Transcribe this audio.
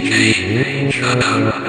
CK Shut up.